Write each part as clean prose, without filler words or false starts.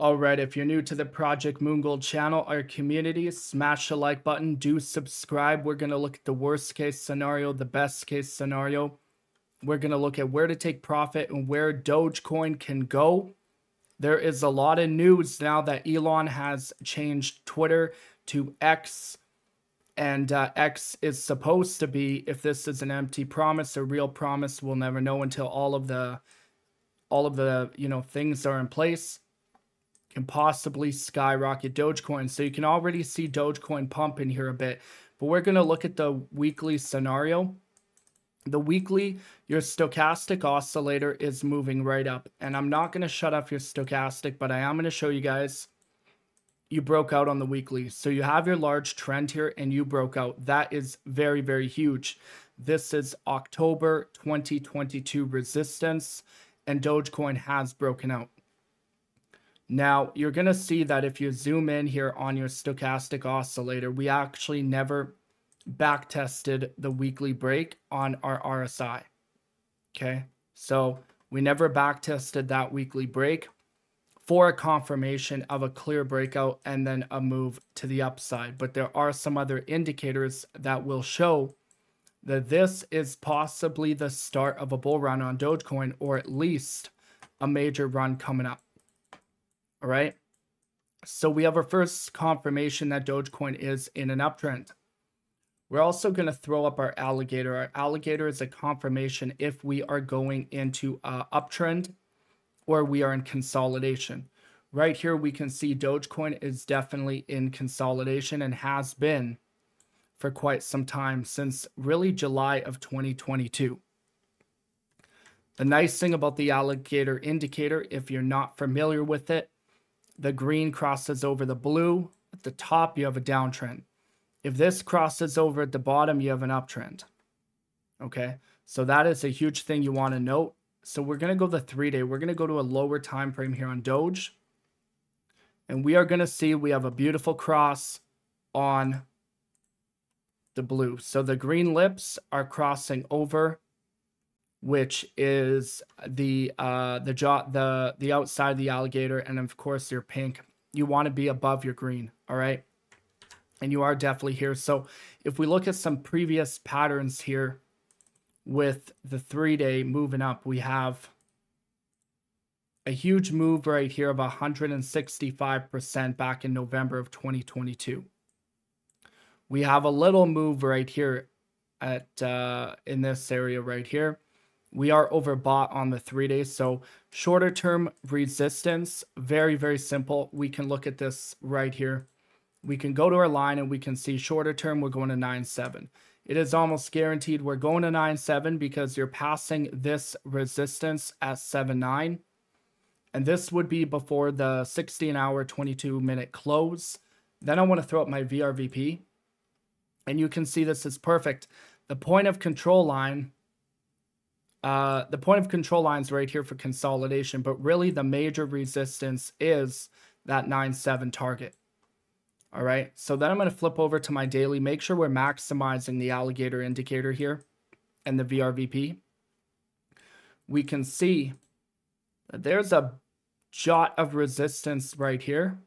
All right, if you're new to the Project MoonGold channel, our community, smash the like button, do subscribe. We're going to look at the worst case scenario, the best case scenario. We're going to look at where to take profit and where Dogecoin can go. There is a lot of news now that Elon has changed Twitter to X. And X is supposed to be, if this is an empty promise, a real promise, we'll never know until all of the things are in place, can possibly skyrocket Dogecoin. So you can already see Dogecoin pump in here a bit. But we're going to look at the weekly scenario. The weekly, your stochastic oscillator is moving right up. And I'm not going to shut off your stochastic, but I am going to show you guys. You broke out on the weekly. So you have your large trend here and you broke out. That is very, very huge. This is October 2022 resistance and Dogecoin has broken out. Now, you're going to see that if you zoom in here on your stochastic oscillator, we actually never backtested the weekly break on our RSI. Okay, so we never backtested that weekly break for a confirmation of a clear breakout and then a move to the upside. But there are some other indicators that will show that this is possibly the start of a bull run on Dogecoin, or at least a major run coming up. All right. So we have our first confirmation that Dogecoin is in an uptrend. We're also going to throw up our alligator. Our alligator is a confirmation if we are going into an uptrend or we are in consolidation. Right here, we can see Dogecoin is definitely in consolidation and has been for quite some time, since really July of 2022. The nice thing about the alligator indicator, if you're not familiar with it, the green crosses over the blue. At the top, you have a downtrend. If this crosses over at the bottom, you have an uptrend. Okay, so that is a huge thing you want to note. So we're going to go the 3-day. We're going to go to a lower time frame here on Doge. And we are going to see we have a beautiful cross on the blue. So the green lips are crossing over, which is the outside of the alligator, and of course your pink. You want to be above your green, all right? And you are definitely here. So if we look at some previous patterns here with the 3-day moving up, we have a huge move right here of 165% back in November of 2022. We have a little move right here at in this area right here. We are overbought on the 3 days. So shorter term resistance, very, very simple. We can look at this right here. We can go to our line and we can see shorter term, we're going to 9.7. It is almost guaranteed we're going to 9.7 because you're passing this resistance at 7.9. And this would be before the 16-hour, 22-minute close. Then I want to throw up my VRVP. And you can see this is perfect. The point of control line, the point of control line is right here for consolidation, but really the major resistance is that 9.7 target. All right, so then I'm going to flip over to my daily. Make sure we're maximizing the alligator indicator here and the VRVP. We can see that there's a jot of resistance right here.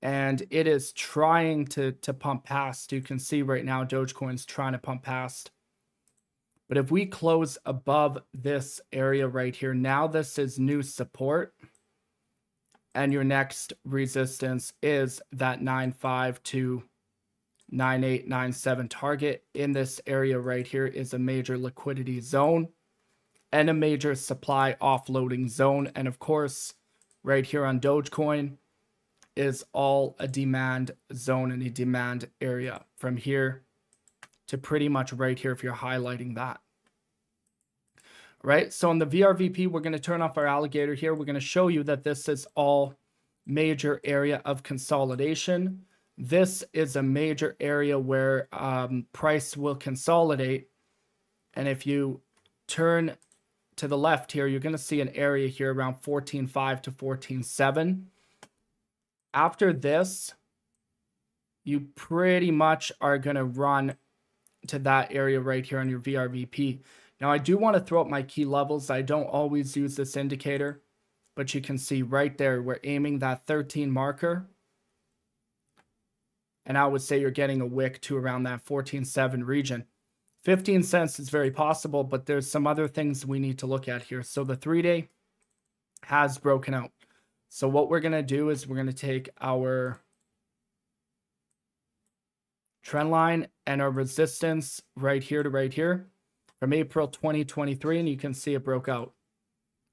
And it is trying to pump past. You can see right now Dogecoin's trying to pump past. But if we close above this area right here, now this is new support. And your next resistance is that 9.5 to 9.8, 9.7 target. In this area right here is a major liquidity zone and a major supply offloading zone. And of course, right here on Dogecoin is all a demand zone and a demand area from here to pretty much right here if you're highlighting that. All right, so on the VRVP, we're going to turn off our alligator here. We're going to show you that this is all major area of consolidation. This is a major area where price will consolidate. And if you turn to the left here, you're going to see an area here around 14.5 to 14.7. After this, you pretty much are going to run to that area right here on your VRVP. Now, I do want to throw up my key levels. I don't always use this indicator, but you can see right there, we're aiming that 13 marker. And I would say you're getting a wick to around that 14.7 region. 15 cents is very possible, but there's some other things we need to look at here. So the 3-day has broken out. So what we're going to do is we're going to take our trend line and our resistance right here to right here from April 2023, and you can see it broke out.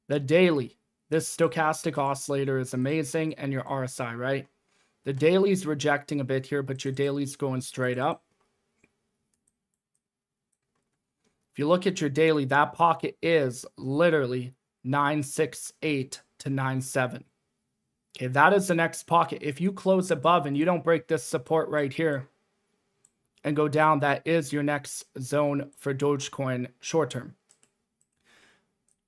The daily, this stochastic oscillator is amazing, and your RSI, right? The daily's rejecting a bit here, but your daily's going straight up. If you look at your daily, that pocket is literally 968 to 97. Okay, that is the next pocket. If you close above and you don't break this support right here and go down, that is your next zone for Dogecoin short term.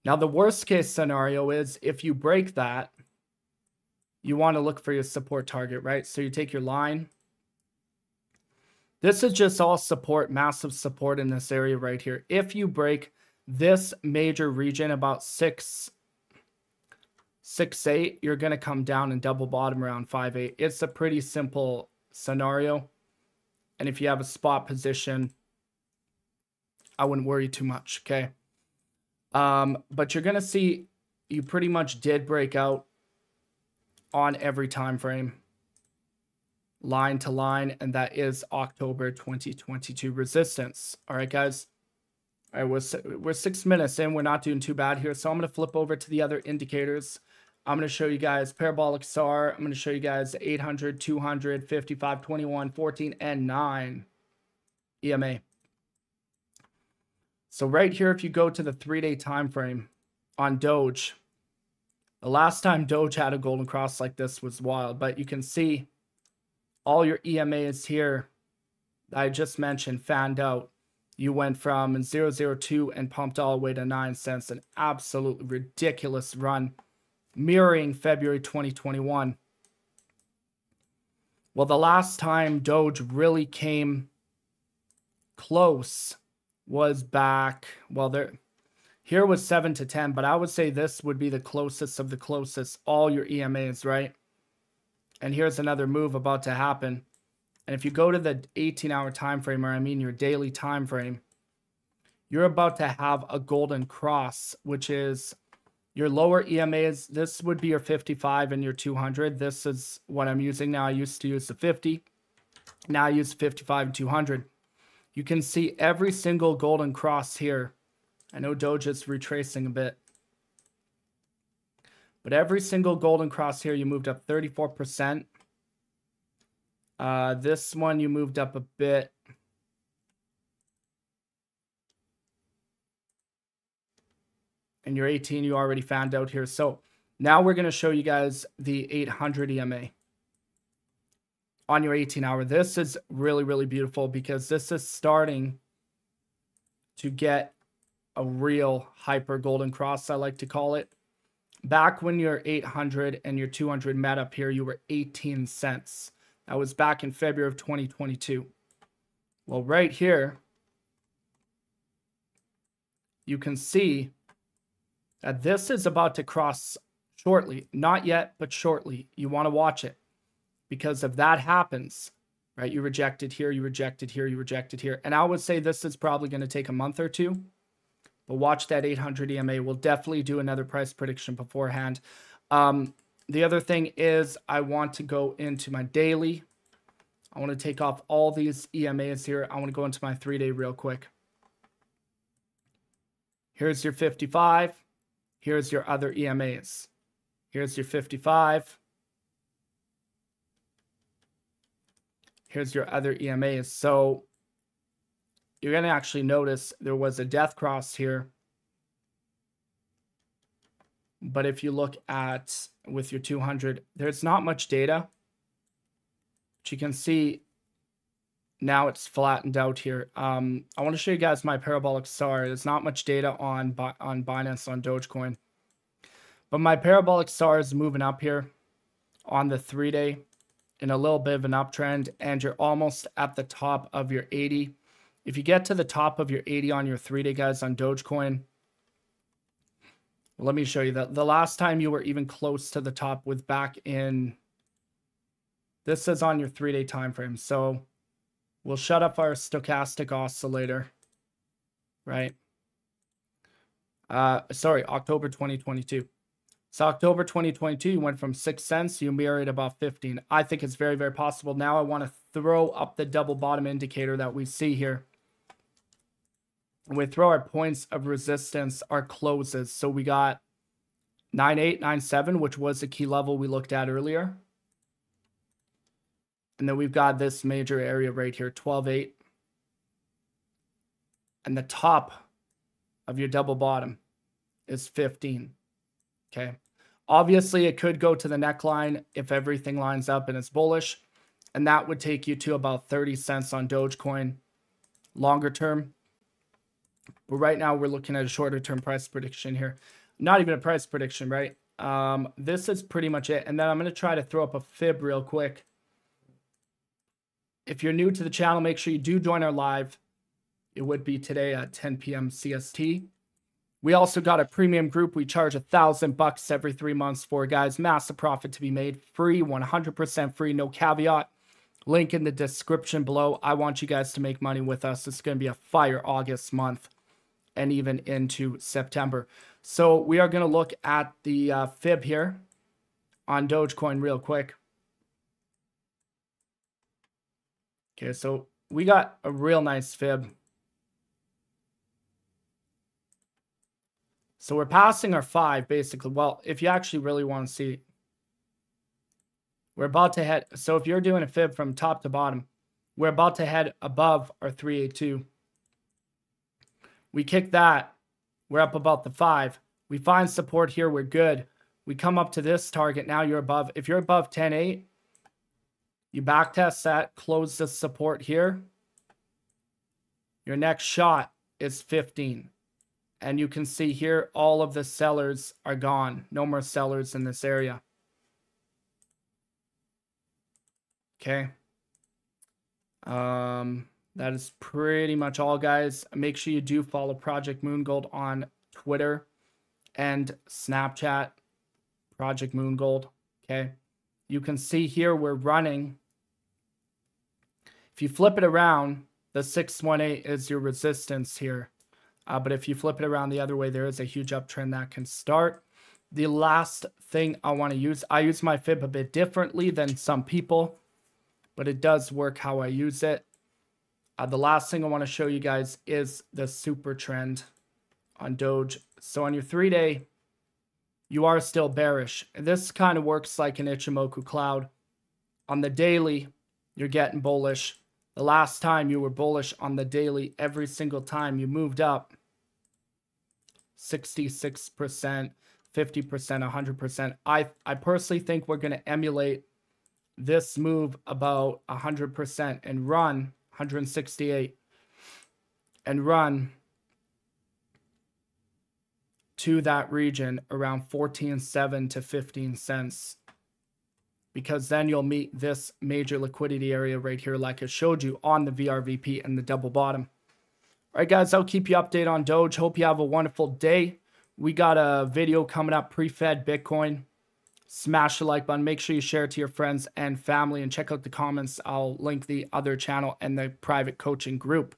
Now, the worst case scenario is if you break that, you want to look for your support target, right? So you take your line. This is just all support, massive support in this area right here. If you break this major region about 6.8, you're going to come down and double bottom around 5.8. It's a pretty simple scenario. And if you have a spot position, I wouldn't worry too much, okay? But you're going to see you pretty much did break out on every time frame, line to line, and that is October 2022 resistance. All right, guys. All right, we're 6 minutes in. We're not doing too bad here. So I'm going to flip over to the other indicators. I'm going to show you guys Parabolic SAR. I'm going to show you guys 800, 200, 55, 21, 14, and 9 EMA. So right here, if you go to the 3-day time frame on Doge, the last time Doge had a golden cross like this was wild, but you can see all your EMAs here that I just mentioned fanned out. You went from 002 and pumped all the way to 9 cents, an absolutely ridiculous run, mirroring February 2021. Well, the last time Doge really came close was back, well, here was 7 to 10, but I would say this would be the closest of the closest, all your EMAs, right? And here's another move about to happen. And if you go to the 18-hour time frame, or I mean your daily time frame, you're about to have a golden cross, which is your lower EMAs. This would be your 55 and your 200. This is what I'm using now. I used to use the 50. Now I use 55 and 200. You can see every single golden cross here. I know Doge is retracing a bit. But every single golden cross here, you moved up 34%. This one, you moved up a bit. And your 18, you already found out here. So now we're going to show you guys the 800 EMA on your 18-hour. This is really, really beautiful because this is starting to get a real hyper golden cross, I like to call it. Back when your 800 and your 200 met up here, you were 18 cents. That was back in February of 2022. Well, right here, you can see that this is about to cross shortly. Not yet, but shortly. You want to watch it because if that happens, right, you rejected here, you rejected here, you rejected here. And I would say this is probably going to take a month or two. But watch that 800 EMA. We'll definitely do another price prediction beforehand. The other thing is I want to go into my daily. I want to take off all these EMAs here. I want to go into my 3-day real quick. Here's your 55. Here's your other EMAs. Here's your 55. Here's your other EMAs. So you're going to actually notice there was a death cross here. But if you look at with your 200, there's not much data. But you can see now it's flattened out here. I want to show you guys my Parabolic SAR. There's not much data on Binance, on Dogecoin. But my Parabolic SAR is moving up here on the 3-day in a little bit of an uptrend. And you're almost at the top of your 80. If you get to the top of your 80 on your 3-day, guys, on Dogecoin, Let me show you that. The last time you were even close to the top was back in, this is on your 3-day time frame. So we'll shut up our stochastic oscillator, right? Sorry, October 2022. So October 2022, you went from 6 cents, you mirrored about 15. I think it's very, very possible. Now I want to throw up the double bottom indicator that we see here. We throw our points of resistance, our closes. So we got 9.8, 9.7, which was the key level we looked at earlier. And then we've got this major area right here, 12.8. And the top of your double bottom is 15. Okay. Obviously, it could go to the neckline if everything lines up and it's bullish. And that would take you to about 30 cents on Dogecoin longer term. But right now, we're looking at a shorter term price prediction here. Not even a price prediction, right? This is pretty much it. And then I'm going to try to throw up a fib real quick. If you're new to the channel, make sure you do join our live. It would be today at 10 p.m. CST. We also got a premium group. We charge $1,000 every 3 months for guys. Massive profit to be made. Free, 100% free, no caveat. Link in the description below. I want you guys to make money with us. It's going to be a fire August month and even into September. So we are going to look at the fib here on Dogecoin real quick. Okay, so we got a real nice fib. So we're passing our 5, basically. Well, if you actually really want to see, we're about to head. So if you're doing a fib from top to bottom, we're about to head above our 382. We kick that. We're up about the 5. We find support here. We're good. We come up to this target. Now you're above. If you're above 10.8, you backtest that, close the support here. Your next shot is 15. And you can see here, all of the sellers are gone. No more sellers in this area. Okay. That is pretty much all, guys. Make sure you do follow Project MoonGold on Twitter and Snapchat. Project MoonGold. Okay. You can see here we're running. If you flip it around, the 618 is your resistance here. But if you flip it around the other way, there is a huge uptrend that can start. The last thing I want to use, I use my fib a bit differently than some people, but it does work how I use it. The last thing I want to show you guys is the super trend on Doge. So on your 3-day, you are still bearish. And this kind of works like an Ichimoku cloud. On the daily, you're getting bullish. The last time you were bullish on the daily, every single time you moved up, 66%, 50%, 100%. I personally think we're going to emulate this move about 100% and run 168 and run to that region around 14.7 to 15 cents. Because then you'll meet this major liquidity area right here like I showed you on the VRVP and the double bottom. All right, guys, I'll keep you updated on Doge. Hope you have a wonderful day. We got a video coming up, pre-fed Bitcoin. Smash the like button. Make sure you share it to your friends and family and check out the comments. I'll link the other channel and the private coaching group.